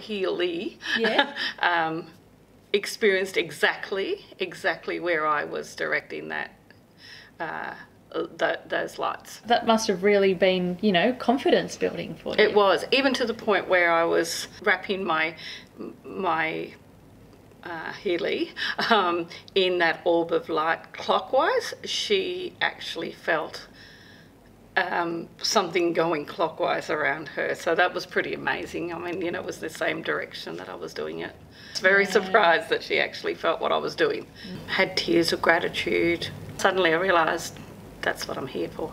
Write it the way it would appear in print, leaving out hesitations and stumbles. He or Lee, yeah. Experienced exactly where I was directing that those lights. That must have really been, you know, confidence building for you. It was, even to the point where I was wrapping my Healy in that orb of light clockwise. She actually felt something going clockwise around her, so that was pretty amazing. I mean, you know, it was the same direction that I was doing it. I was very surprised that she actually felt what I was doing. Had tears of gratitude. Suddenly I realised that's what I'm here for.